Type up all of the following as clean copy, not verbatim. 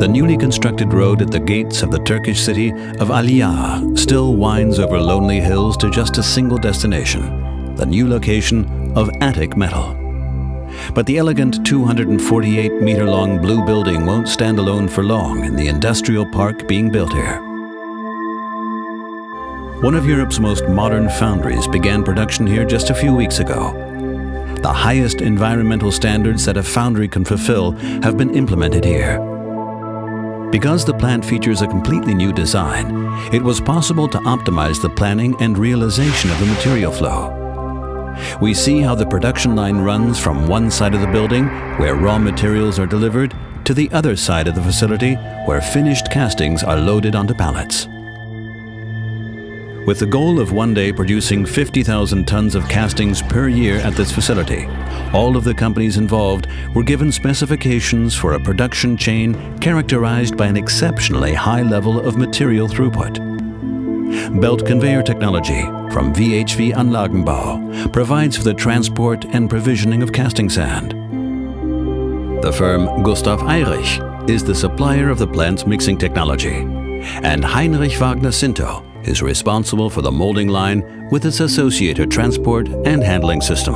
The newly constructed road at the gates of the Turkish city of Aliağa still winds over lonely hills to just a single destination, the new location of Atik Metal. But the elegant 248-meter-long blue building won't stand alone for long in the industrial park being built here. One of Europe's most modern foundries began production here just a few weeks ago. The highest environmental standards that a foundry can fulfill have been implemented here. Because the plant features a completely new design, it was possible to optimize the planning and realization of the material flow. We see how the production line runs from one side of the building, where raw materials are delivered, to the other side of the facility, where finished castings are loaded onto pallets. With the goal of one day producing 50,000 tons of castings per year at this facility, all of the companies involved were given specifications for a production chain characterized by an exceptionally high level of material throughput. Belt conveyor technology from VHV Anlagenbau provides for the transport and provisioning of casting sand. The firm Gustav Eirich is the supplier of the plant's mixing technology, and Heinrich Wagner Sinto is responsible for the molding line with its associated transport and handling system.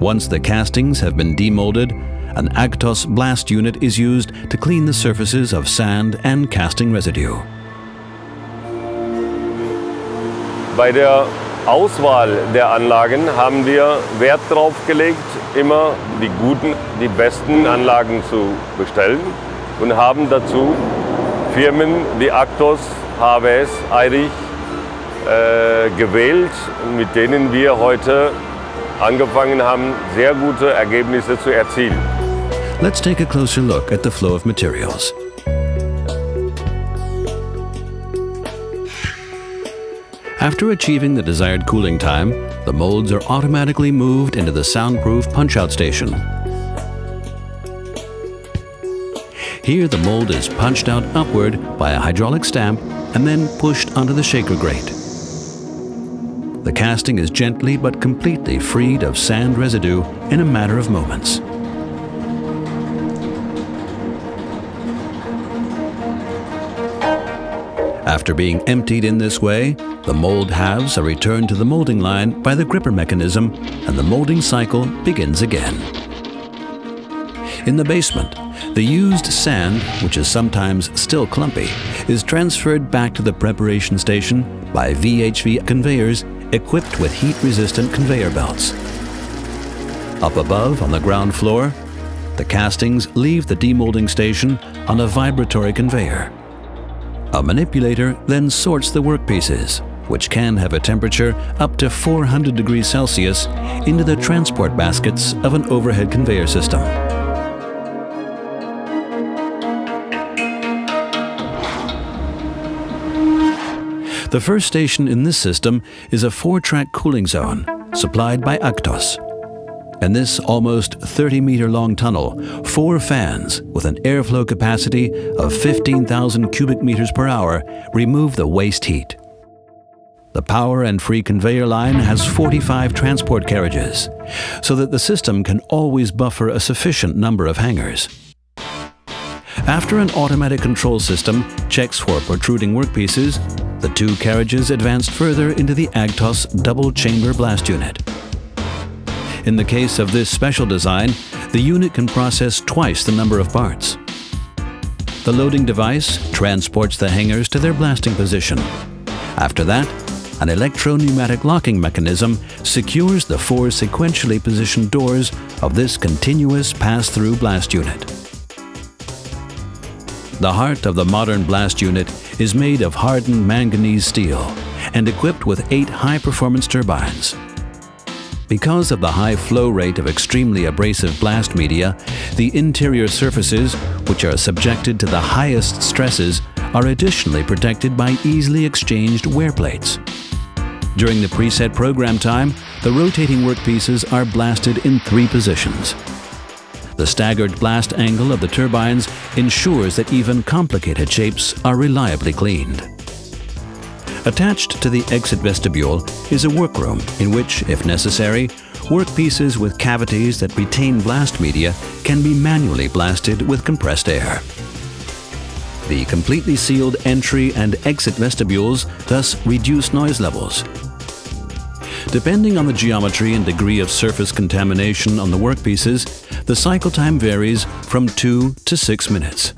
Once the castings have been demolded, an AGTOS blast unit is used to clean the surfaces of sand and casting residue. Bei der Auswahl der Anlagen haben wir Wert darauf gelegt, immer die guten, die besten Anlagen zu bestellen und haben dazu Firmen wie AGTOS, HWS, Eirich gewählt, mit denen wir heute angefangen haben, sehr gute Ergebnisse zu erzielen. Let's take a closer look at the flow of materials. After achieving the desired cooling time, the molds are automatically moved into the soundproof punch-out station. Here the mold is punched out upward by a hydraulic stamp and then pushed onto the shaker grate. The casting is gently but completely freed of sand residue in a matter of moments. After being emptied in this way, the mold halves are returned to the molding line by the gripper mechanism, and the molding cycle begins again. In the basement, the used sand, which is sometimes still clumpy, is transferred back to the preparation station by VHV conveyors equipped with heat-resistant conveyor belts. Up above, on the ground floor, the castings leave the demolding station on a vibratory conveyor. A manipulator then sorts the workpieces, which can have a temperature up to 400 degrees Celsius, into the transport baskets of an overhead conveyor system. The first station in this system is a 4-track cooling zone supplied by AGTOS. In this almost 30-meter-long tunnel, 4 fans with an airflow capacity of 15,000 cubic meters per hour remove the waste heat. The power and free conveyor line has 45 transport carriages, so that the system can always buffer a sufficient number of hangars. After an automatic control system checks for protruding workpieces, the 2 carriages advance further into the AGTOS double-chamber blast unit. In the case of this special design, the unit can process twice the number of parts. The loading device transports the hangars to their blasting position. After that, an electro-pneumatic locking mechanism secures the 4 sequentially positioned doors of this continuous pass-through blast unit. The heart of the modern blast unit is made of hardened manganese steel and equipped with 8 high-performance turbines. Because of the high flow rate of extremely abrasive blast media, the interior surfaces, which are subjected to the highest stresses, are additionally protected by easily exchanged wear plates. During the preset program time, the rotating workpieces are blasted in 3 positions. The staggered blast angle of the turbines ensures that even complicated shapes are reliably cleaned. Attached to the exit vestibule is a workroom in which, if necessary, workpieces with cavities that retain blast media can be manually blasted with compressed air. The completely sealed entry and exit vestibules thus reduce noise levels. Depending on the geometry and degree of surface contamination on the workpieces, the cycle time varies from 2 to 6 minutes.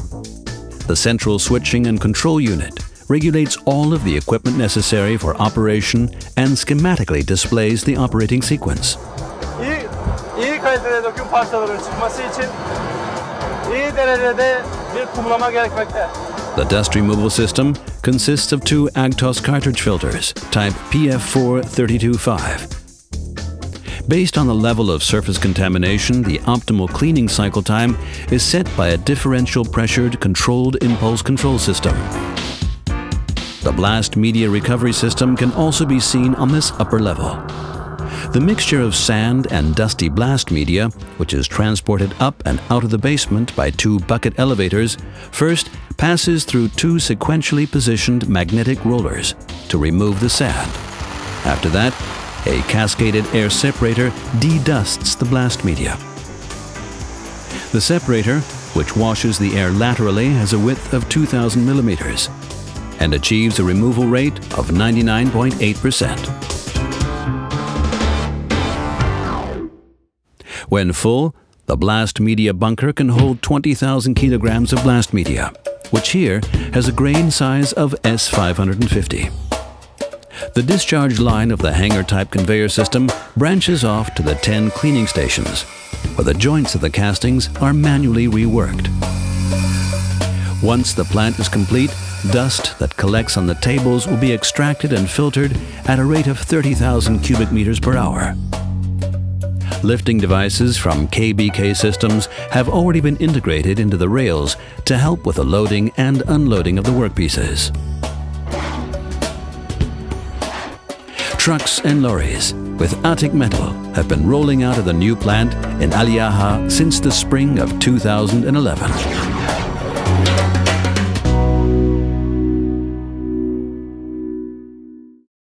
The central switching and control unit regulates all of the equipment necessary for operation and schematically displays the operating sequence. İyi kalitede döküm parçalarının çıkması için iyi derecede bir kumlama gerekmekte. The dust removal system consists of 2 AGTOS cartridge filters, type PF4-32-5. Based on the level of surface contamination, the optimal cleaning cycle time is set by a differential pressured controlled impulse control system. The blast media recovery system can also be seen on this upper level. The mixture of sand and dusty blast media, which is transported up and out of the basement by 2 bucket elevators, first passes through 2 sequentially positioned magnetic rollers to remove the sand. After that, a cascaded air separator de-dusts the blast media. The separator, which washes the air laterally, has a width of 2,000 millimeters and achieves a removal rate of 99.8%. When full, the blast media bunker can hold 20,000 kilograms of blast media, which here has a grain size of S550. The discharge line of the hangar-type conveyor system branches off to the 10 cleaning stations, where the joints of the castings are manually reworked. Once the plant is complete, dust that collects on the tables will be extracted and filtered at a rate of 30,000 cubic meters per hour. Lifting devices from KBK systems have already been integrated into the rails to help with the loading and unloading of the workpieces. Trucks and lorries with Atik Metal have been rolling out of the new plant in Aliağa since the spring of 2011.